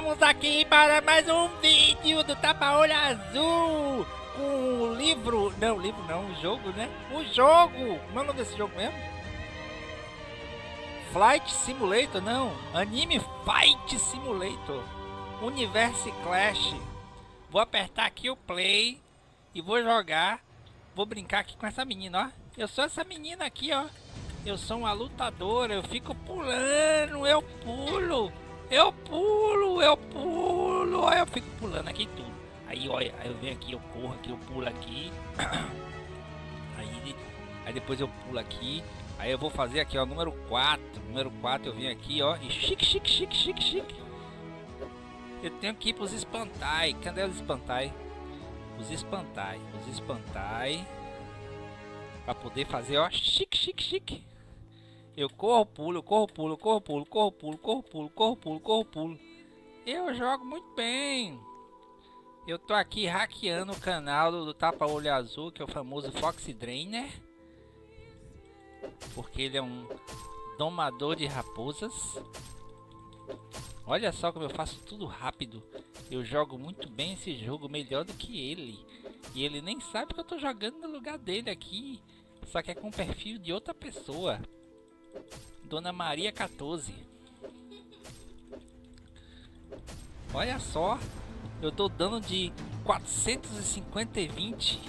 Estamos aqui para mais um vídeo do Tapa Olho Azul, com o jogo, né? O jogo, como é o nome desse jogo mesmo? Flight Simulator, não, Anime Fight Simulator, Universe Clash. Vou apertar aqui o play e vou jogar, vou brincar aqui com essa menina, ó. Eu sou essa menina aqui, ó. Eu sou uma lutadora, eu fico pulando, eu pulo. Eu fico pulando aqui tudo. Aí, olha, eu venho aqui, eu corro aqui, eu pulo aqui. Aí depois eu pulo aqui. Aí eu vou fazer aqui, ó, número 4. Número 4 eu venho aqui, ó. E chique. Eu tenho que ir pros espantai. Cadê os espantai? Os espantai. Pra poder fazer, ó, chique. Eu corro, pulo, corro, pulo. Eu jogo muito bem. Eu tô aqui hackeando o canal do Tapa Olho Azul, que é o famoso Foxy Dreamer, porque ele é um domador de raposas. Olha só como eu faço tudo rápido. Eu jogo muito bem esse jogo, melhor do que ele. E ele nem sabe que eu tô jogando no lugar dele aqui, só que é com o perfil de outra pessoa. Dona Maria 14. Olha só, eu tô dando de 450 e 20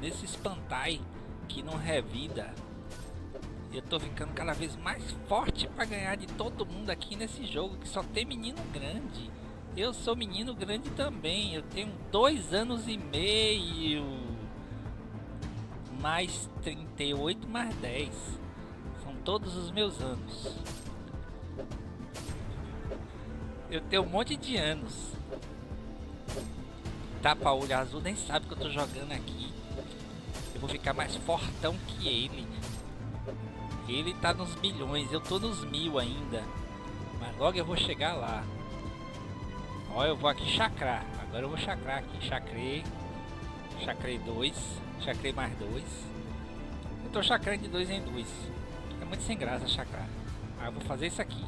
nesse espantai que não revida. Eu tô ficando cada vez mais forte para ganhar de todo mundo aqui nesse jogo, que só tem menino grande. Eu sou menino grande também. Eu tenho 2 anos e meio, mais 38, mais 10. Todos os meus anos. Eu tenho um monte de anos. Tapa Olho Azul nem sabe que eu tô jogando aqui. Eu vou ficar mais fortão que ele. Ele tá nos bilhões, eu tô nos 1000 ainda. Mas logo eu vou chegar lá. Ó, eu vou aqui chacrar. Agora eu vou chacrar aqui. Chacrei. Chacrei 2. Chacrei mais 2. Eu tô chacrando de 2 em 2. É muito sem graça chacrar. Ah, eu vou fazer isso aqui.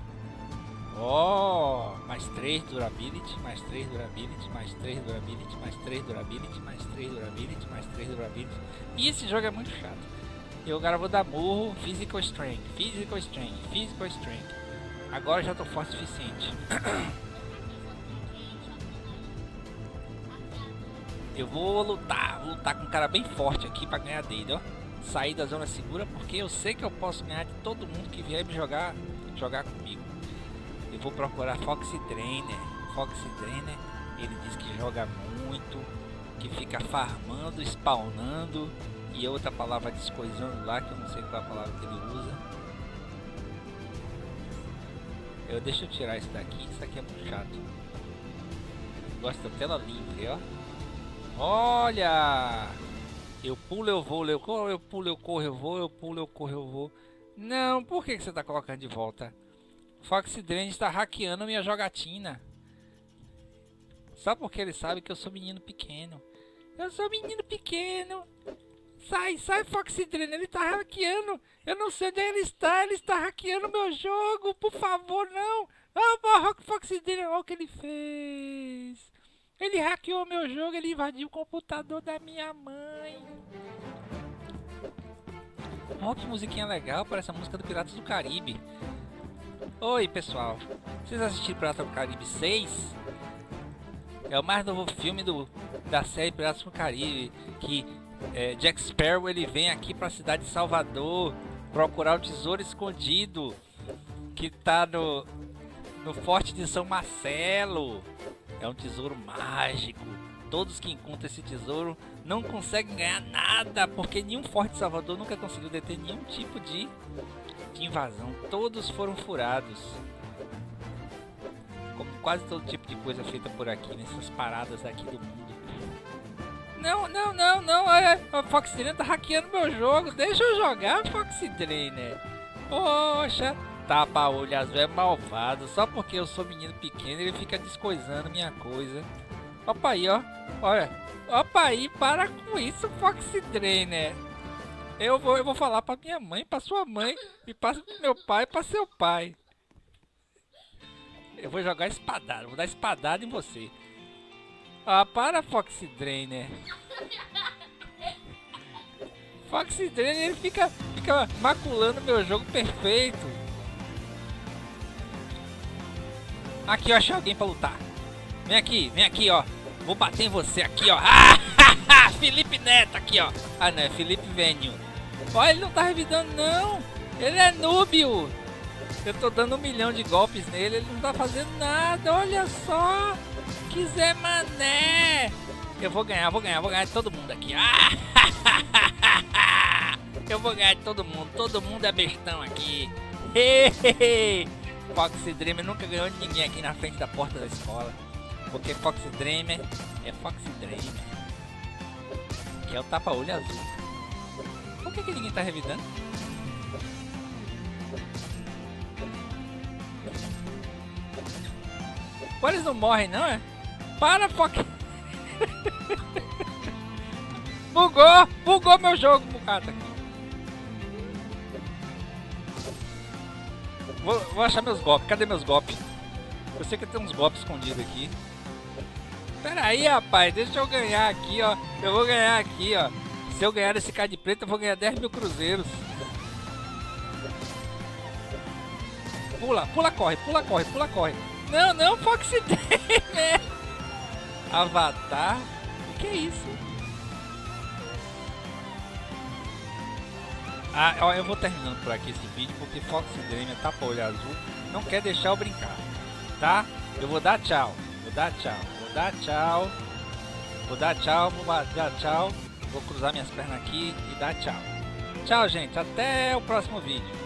Ó, mais 3 durability, mais 3 durability, mais 3 durability, mais 3 durability, mais 3 durability, mais 3 durability. E esse jogo é muito chato. Eu agora vou dar murro, physical strength, physical strength, physical strength. Agora já tô forte o suficiente. Eu vou lutar com um cara bem forte aqui pra ganhar dele, ó. Sair da zona segura, porque eu sei que eu posso ganhar de todo mundo que vier me jogar comigo. Eu vou procurar Foxy Trainer. Foxy Trainer, ele diz que joga muito, que fica farmando, spawnando e outra palavra descoisando lá, que eu não sei qual é a palavra que ele usa. Deixa eu tirar isso daqui, isso aqui é muito chato. Gosto da tela livre, ó. Olha! Eu pulo, eu vou, eu corro, eu pulo, eu corro, eu vou, eu pulo, eu corro, eu vou. Não, por que você tá colocando de volta? Foxy Dremia está hackeando minha jogatina. Só porque ele sabe que eu sou menino pequeno. Eu sou menino pequeno. Sai, Foxy Dremia, ele tá hackeando. Eu não sei onde ele está hackeando meu jogo. Por favor, não. Ah, oh, Foxy Dremia, olha o que ele fez. Ele hackeou meu jogo, ele invadiu o computador da minha mãe. Ó, que musiquinha legal para essa música do Piratas do Caribe. Oi, pessoal. Vocês assistiram Piratas do Caribe 6? É o mais novo filme da série Piratas do Caribe. Que Jack Sparrow, ele vem aqui para a cidade de Salvador procurar o tesouro escondido que tá no forte de São Marcelo. É um tesouro mágico. Todos que encontram esse tesouro não conseguem ganhar nada, porque nenhum forte de Salvador nunca conseguiu deter nenhum tipo de invasão. Todos foram furados. Como quase todo tipo de coisa feita por aqui, nessas paradas aqui do mundo. Não. A Fox Dreamer tá hackeando meu jogo. Deixa eu jogar, Fox Dreamer. Poxa. Tapa Olho Azul é malvado, só porque eu sou menino pequeno ele fica descoisando minha coisa. Opa aí, ó, olha, opa aí, para com isso, Foxy Dreamer. Eu vou falar pra minha mãe, pra sua mãe, e pra meu pai, pra seu pai. Eu vou jogar espadada, vou dar espadada em você. Ah, para, Foxy Dremia. Foxy Dremia, ele fica maculando meu jogo perfeito. Aqui, ó, achei alguém pra lutar. Vem aqui, ó. Vou bater em você aqui, ó. Ah, Felipe Neto aqui, ó. Ah, não, é Felipe Vênio. Olha, ele não tá revidando, não. Ele é núbio. Eu tô dando 1 milhão de golpes nele, ele não tá fazendo nada, olha só. Que Zé Mané. Eu vou ganhar de todo mundo aqui. Ah, eu vou ganhar de todo mundo é bestão aqui. Foxy Dreamer nunca ganhou de ninguém aqui na frente da porta da escola. Porque Foxy Dreamer é Foxy Dreamer. Que é o Tapa Olho Azul. Por que ninguém tá revidando? Pô, eles não morrem, não, é? Para, Fox! Bugou! Bugou meu jogo, bugado aqui. Vou achar meus golpes. Cadê meus golpes? Eu sei que tem uns golpes escondidos aqui. Pera aí, rapaz. Deixa eu ganhar aqui, ó. Eu vou ganhar aqui, ó. Se eu ganhar esse card preto, eu vou ganhar 10 mil cruzeiros. Pula, pula, corre, pula, corre, pula, corre. Não, não, Foxy Dreamer! Avatar? O que é isso? Ah, ó, eu vou terminando por aqui esse vídeo, porque Foxy Dreamer, Tapa Olho Azul, não quer deixar eu brincar, tá? Eu vou dar tchau, vou dar tchau, vou dar tchau, vou dar tchau, vou dar tchau, vou cruzar minhas pernas aqui e dar tchau. Tchau, gente, até o próximo vídeo.